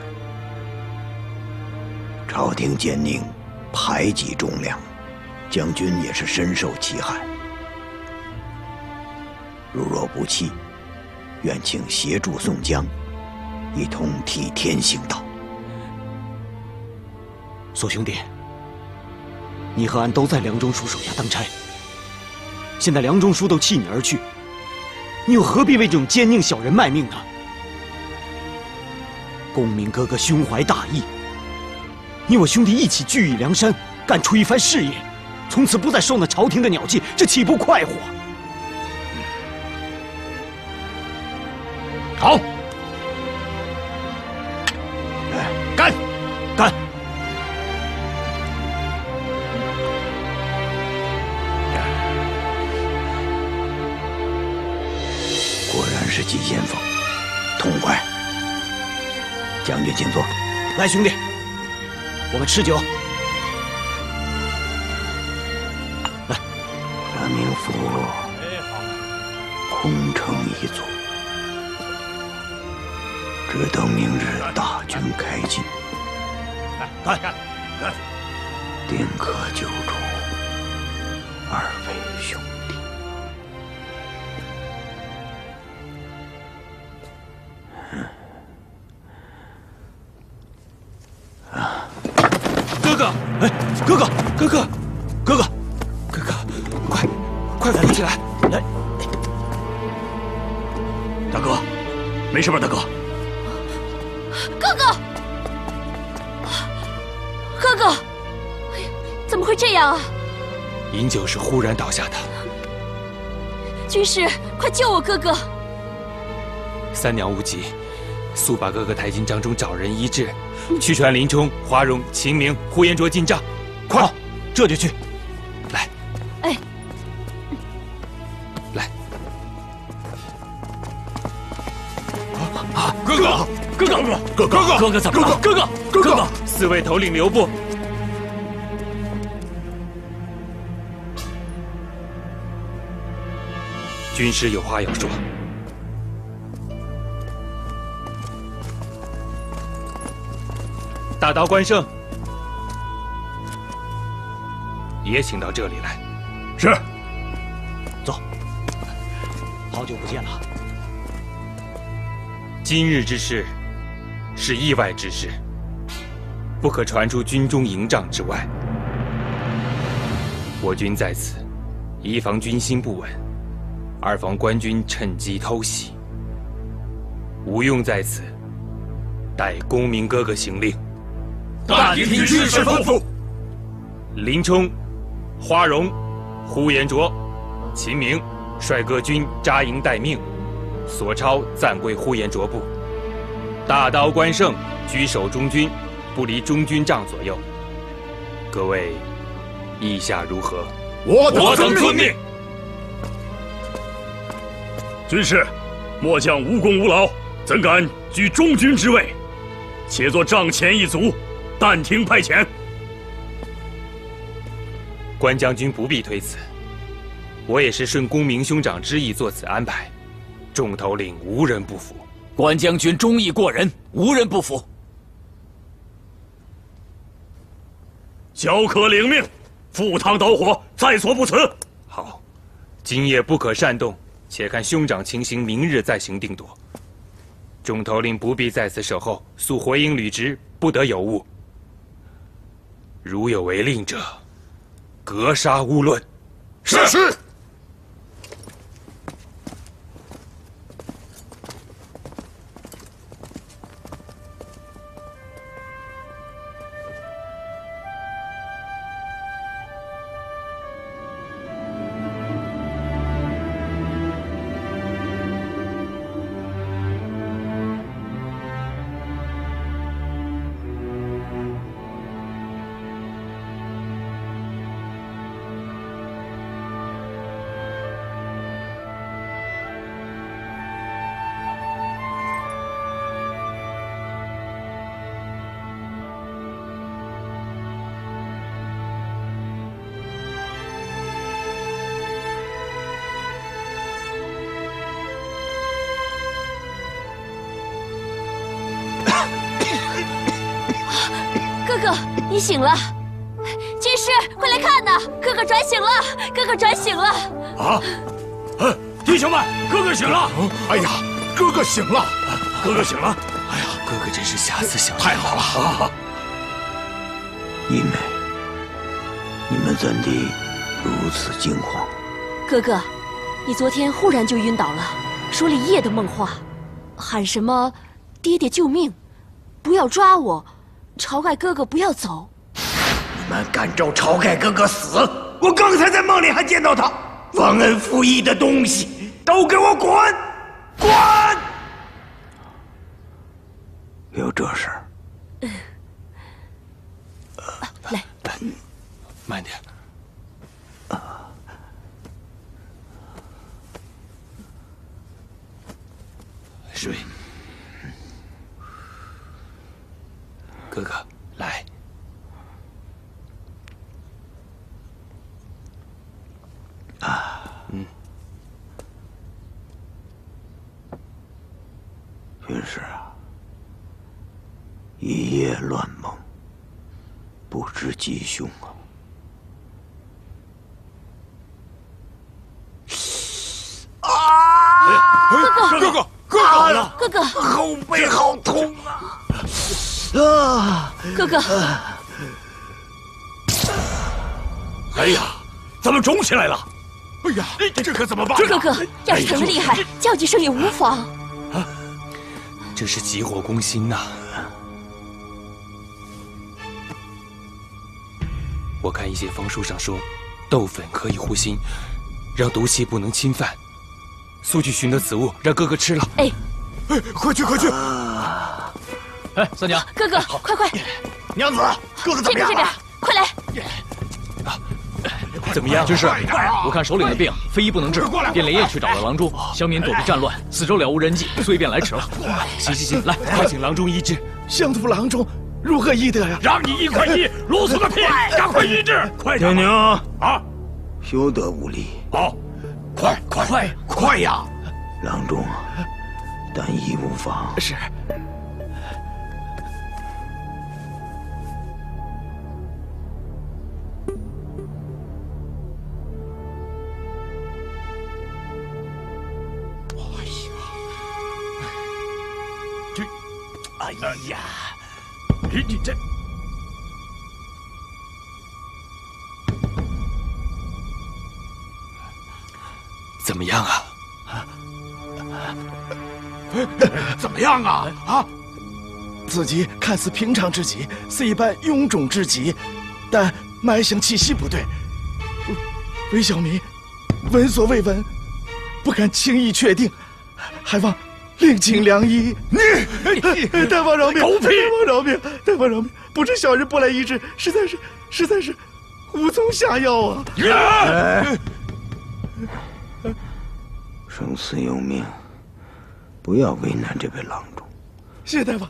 朝廷奸佞，排挤忠良，将军也是深受其害。如若不弃，愿请协助宋江，一同替天行道。索兄弟，你和俺都在梁中书手下当差，现在梁中书都弃你而去，你又何必为这种奸佞小人卖命呢？ 公明哥哥胸怀大义，你我兄弟一起聚义梁山，干出一番事业，从此不再受那朝廷的鸟气，这岂不快活？好，干！干！果然是急先锋，痛快！ 将军，请坐。来，兄弟，我们吃酒。来，咱明府空城一座，只等明日大军开进，来，定可救出二位兄弟。 哎，哥哥，快扶起来！来，大哥，没事吧？大哥，哥哥，哎呀，怎么会这样啊？饮酒是忽然倒下的。军师，快救我哥哥！三娘无极。 速把哥哥抬进帐中，找人医治。去传林冲、花荣、秦明、呼延灼进帐，快！这就去。来，哎，来。啊！哥哥，怎么了？哥哥，四位头领留步。军师有话要说。 大刀关胜也请到这里来。是。走。好久不见了。今日之事是意外之事，不可传出军中营帐之外。我军在此，一防军心不稳，二防官军趁机偷袭。吴用在此，代公明哥哥行令。 大敌军师吩咐：林冲、花荣、呼延灼、秦明、帅哥军扎营待命，索超暂归呼延灼部。大刀关胜居守中军，不离中军帐左右。各位意下如何？我等遵命。军师，末将无功无劳，怎敢居中军之位？且做帐前一卒。 但听派遣，关将军不必推辞。我也是顺公明兄长之意做此安排，众头领无人不服。关将军忠义过人，无人不服。小可领命，赴汤蹈火，在所不辞。好，今夜不可擅动，且看兄长情形，明日再行定夺。中头令不必在此守候，速回营履职，不得有误。如有违令者，格杀勿论。是。 你醒了，军师，快来看呐！哥哥转醒了，哥哥转醒了！啊！弟兄们，哥哥醒了！哎呀，哥哥醒了！哥哥醒了！哎呀，哥哥真是瑕疵小人！太好了！好！义妹，你们怎地如此惊慌？哥哥，你昨天忽然就晕倒了，说了一夜的梦话，喊什么“爹爹救命”，不要抓我。 晁盖哥哥不要走！你们敢咒晁盖哥哥死？我刚才在梦里还见到他。忘恩负义的东西，都给我滚！滚！有这事？来，慢点。水。 哥哥，来。军师啊，一夜乱梦，不知吉凶啊。啊！哥哥，好了，哥哥，后背好痛啊！ 啊，哥哥！哎呀，怎么肿起来了？哎呀，这可怎么办？哥哥，要是疼得厉害，叫几声也无妨。啊，这是急火攻心呐！我看一些方书上说，豆粉可以护心，让毒气不能侵犯。速去寻得此物，让哥哥吃了。哎，快去！ 哎，三娘，哥哥，快！娘子，哥哥怎么样？这边，快来！怎么样？军师，我看首领的病非一不能治，便连夜去找了郎中，乡民躲避战乱，四周了无人迹，所以便来迟了。行，来，快请郎中医治。乡土郎中如何医得呀？让你一块医，啰嗦个屁！赶快医治，快点！娘啊，休得无礼！好，快呀！郎中啊，但医无妨。是。 哎呀，你这怎么样啊？啊！此疾看似平常之疾，是一般臃肿之疾，但脉象气息不对，为小民闻所未闻，不敢轻易确定，还望。 另请良医。你，大王饶命！狗屁！大王饶命！不知小人不来医治，实在是无从下药啊！生死有命，不要为难这位郎中。谢大王！滚！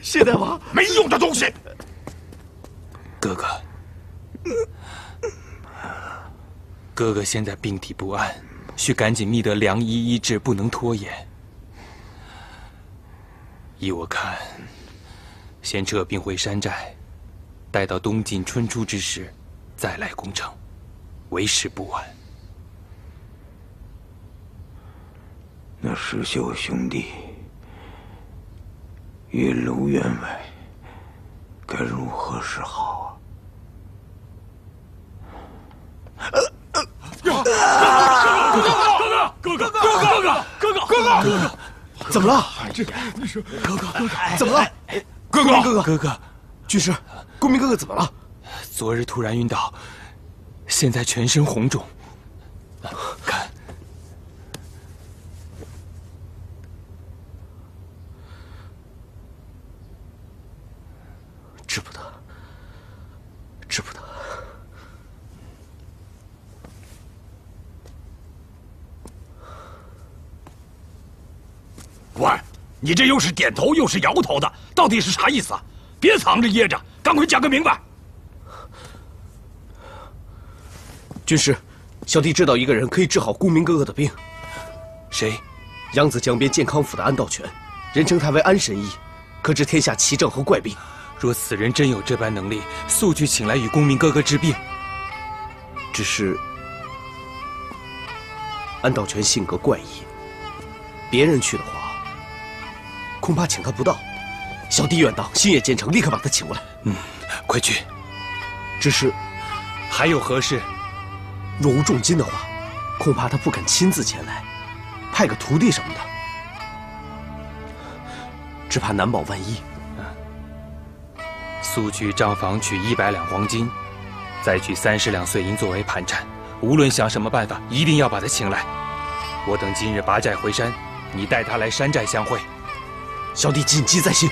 谢大王！没用的东西！哥哥，哥哥现在病体不安。 需赶紧觅得良医医治，不能拖延。依我看，先撤兵回山寨，待到东晋春初之时，再来攻城，为时不晚。石秀兄弟与卢员外该如何是好啊？哥哥，怎么了？这你说，哥哥，怎么了？哥哥，居士，公明哥哥怎么了？昨日突然晕倒，现在全身红肿。看，治不得。官儿，你这又是点头又是摇头的，到底是啥意思啊？别藏着掖着，赶快讲个明白。军师，小弟知道一个人可以治好公明哥哥的病。谁？扬子江边健康府的安道全，人称他为安神医，可治天下奇症和怪病。若此人真有这般能力，速去请来与公明哥哥治病。只是安道全性格怪异，别人去的话，恐怕请他不到。小弟愿当心也坚诚，立刻把他请过来。快去。只是还有何事？若无重金的话，恐怕他不敢亲自前来，派个徒弟什么的，只怕难保万一。速去账房取100两黄金，再取30两碎银作为盘缠。无论想什么办法，一定要把他请来。我等今日拔寨回山，你带他来山寨相会。小弟谨记在心。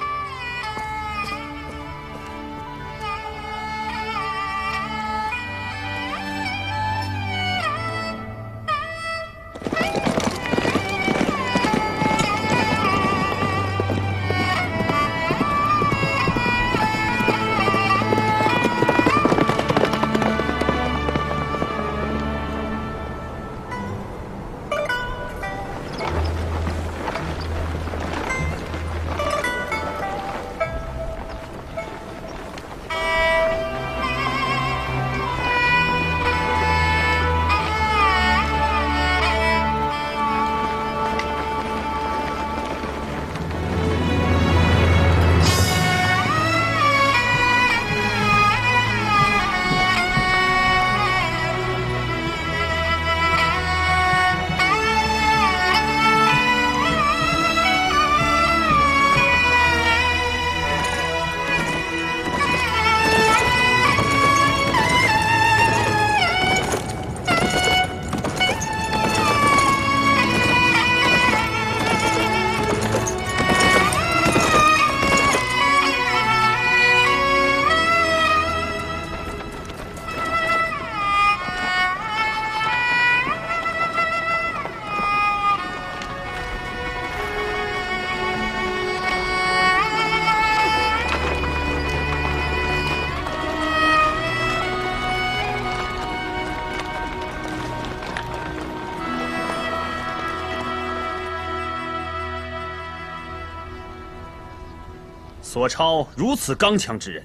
索超如此刚强之人，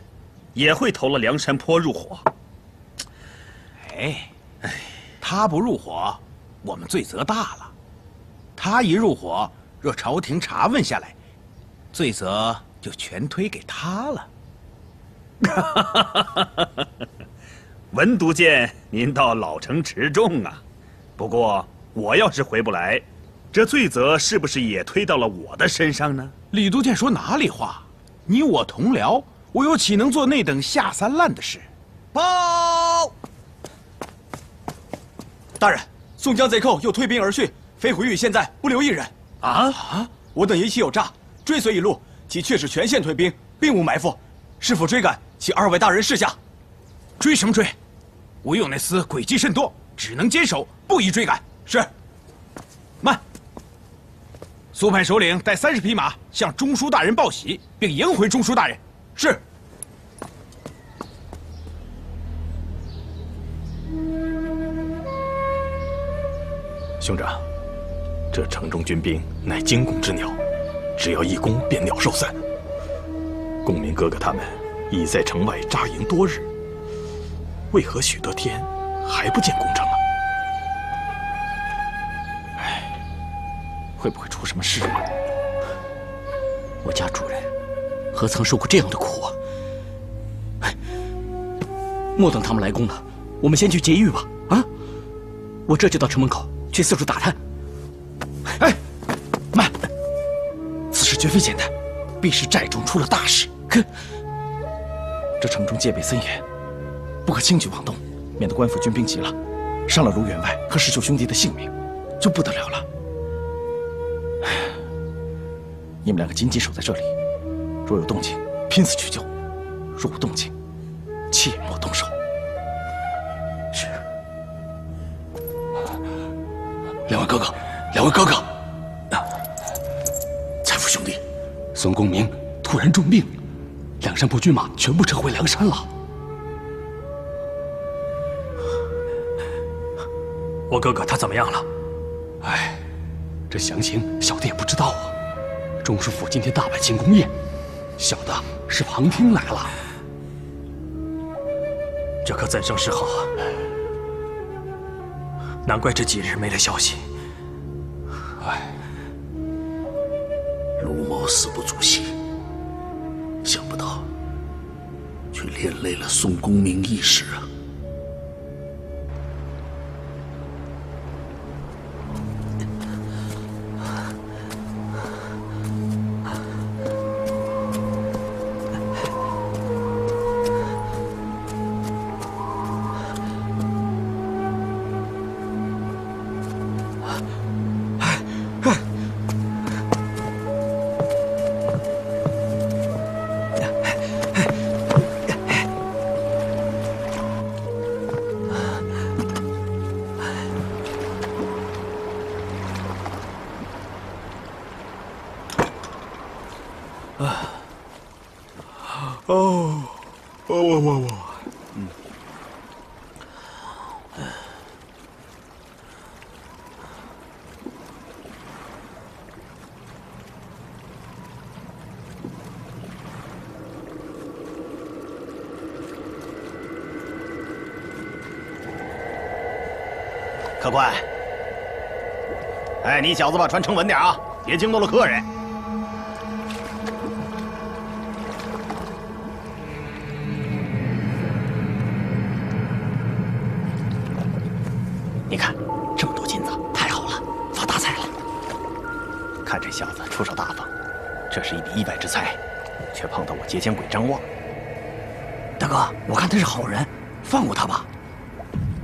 也会投了梁山坡入伙。哎，他不入伙，我们罪责大了；他一入伙，若朝廷查问下来，罪责就全推给他了。文都监，您倒老成持重啊！不过我要是回不来，这罪责是不是也推到了我的身上呢？李都监说哪里话？你我同僚，我又岂能做那等下三滥的事？报！大人，宋江贼寇又退兵而去，飞虎峪现在不留一人。啊！我等一起有诈，追随一路，其却是全线退兵，并无埋伏。是否追赶？请二位大人示下。追什么追？吴用那厮诡计甚多，只能坚守，不宜追赶。是。慢。苏派首领带30匹马向中书大人报喜，并迎回中书大人。是。兄长，这城中军兵乃惊弓之鸟，只要一弓便鸟兽散。公明哥哥他们已在城外扎营多日，为何许多天还不见攻城啊？会不会出什么事？我家主人何曾受过这样的苦啊！哎，莫等他们来攻了，我们先去劫狱吧！啊，我这就到城门口去四处打探。哎，慢！此事绝非简单，必是寨中出了大事。可这城中戒备森严，不可轻举妄动，免得官府军兵急了，伤了卢员外和石秀兄弟的性命，就不得了了。 你们两个紧紧守在这里，若有动静，拼死去救；若无动静，切莫动手。是。两位哥哥，财富兄弟，孙公明突然重病，两山泊军马全部撤回梁山了。我哥哥他怎么样了？哎，这详情小的也不知道啊。 中书府今天大摆庆功宴，小的是旁听来了，这可怎生是好啊！难怪这几日没了消息。哎，卢某死不足惜，想不到却连累了宋公明一时啊！客官，哎，你小子把船撑稳点啊，别惊动了客人。你看，这么多金子，太好了，发大财了。看这小子出手大方，这是一笔意外之财，却碰到我节钱鬼张望。大哥，我看他是好人，放过他吧。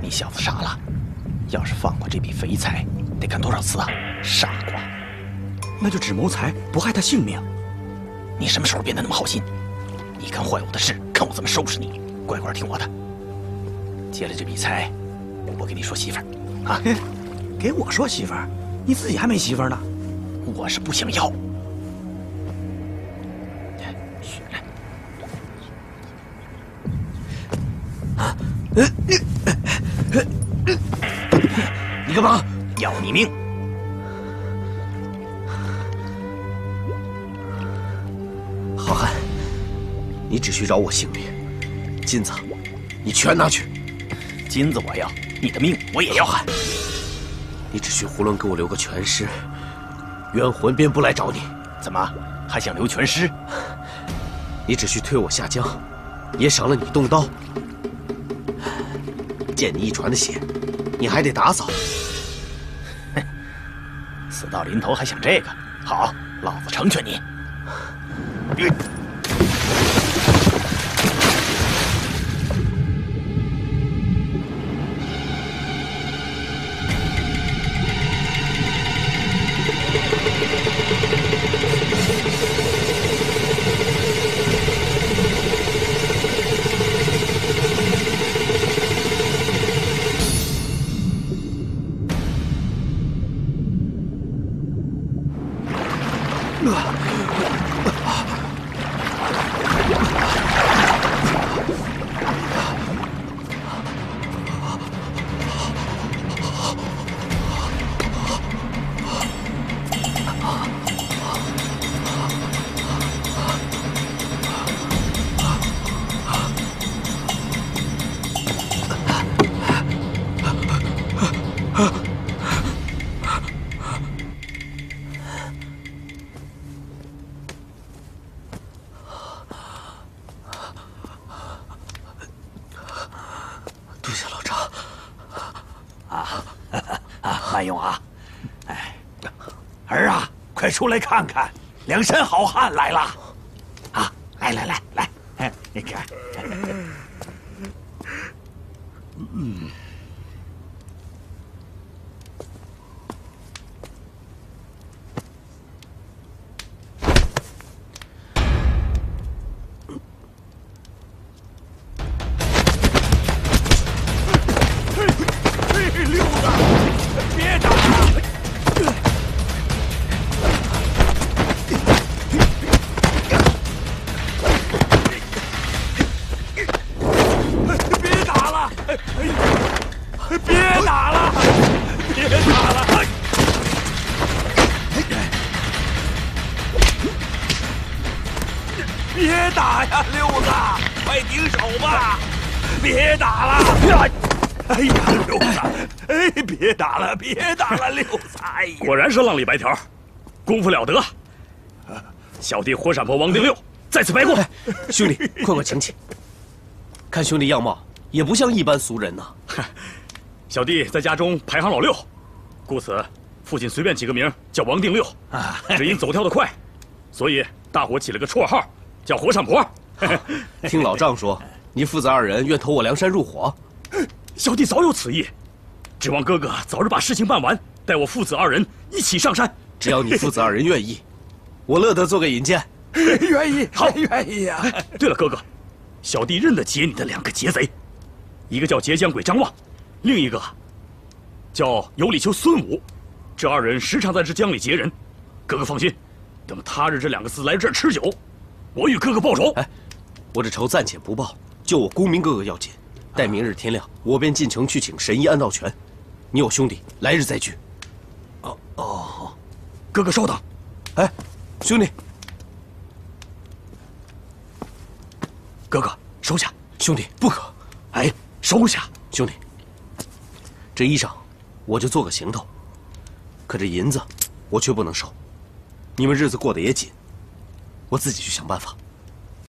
你小子傻了。 要是放过这笔肥财，得看多少次啊！傻瓜，那就只谋财，不害他性命。你什么时候变得那么好心？你干坏我的事，看我怎么收拾你！乖乖听我的。接了这笔财，我给你说媳妇儿啊！给我说媳妇儿？你自己还没媳妇儿呢。我是不想要。啊！你干嘛？要你命！好汉，你只需饶我性命，金子你全拿去。金子我要，你的命我也要。好汉，你只需囫囵给我留个全尸，冤魂便不来找你。怎么还想留全尸？你只需推我下江，也赏了你动刀。溅你一船的血。 你还得打扫，哼！死到临头还想这个？好，老子成全你！宽宥啊！哎，儿啊，快出来看看，梁山好汉来了！啊，来，哎，你看，嗯。 果然是浪里白条，功夫了得。小弟火闪婆王定六在此拜过。兄弟，快快请起。看兄弟样貌，也不像一般俗人呐。小弟在家中排行老六，故此父亲随便起个名叫王定六。只因走跳得快，所以大伙起了个绰号叫火闪婆。听老丈说，你父子二人愿投我梁山入伙，小弟早有此意，指望哥哥早日把事情办完。 带我父子二人一起上山，只要你父子二人愿意，我乐得做个引荐。愿意，好，愿意呀！对了，哥哥，小弟认得劫你的两个劫贼，一个叫劫江鬼张望，另一个叫有理丘孙武。这二人时常在这江里劫人。哥哥放心，等他日这两个厮来这儿吃酒，我与哥哥报仇。哎，我这仇暂且不报，救我公明哥哥要紧。待明日天亮，我便进城去请神医安道全。你我兄弟来日再聚。 哦，哥哥稍等，哎，兄弟，哥哥收下，兄弟不可，哎，收下，兄弟，这衣裳我就做个行头，可这银子我却不能收，你们日子过得也紧，我自己去想办法。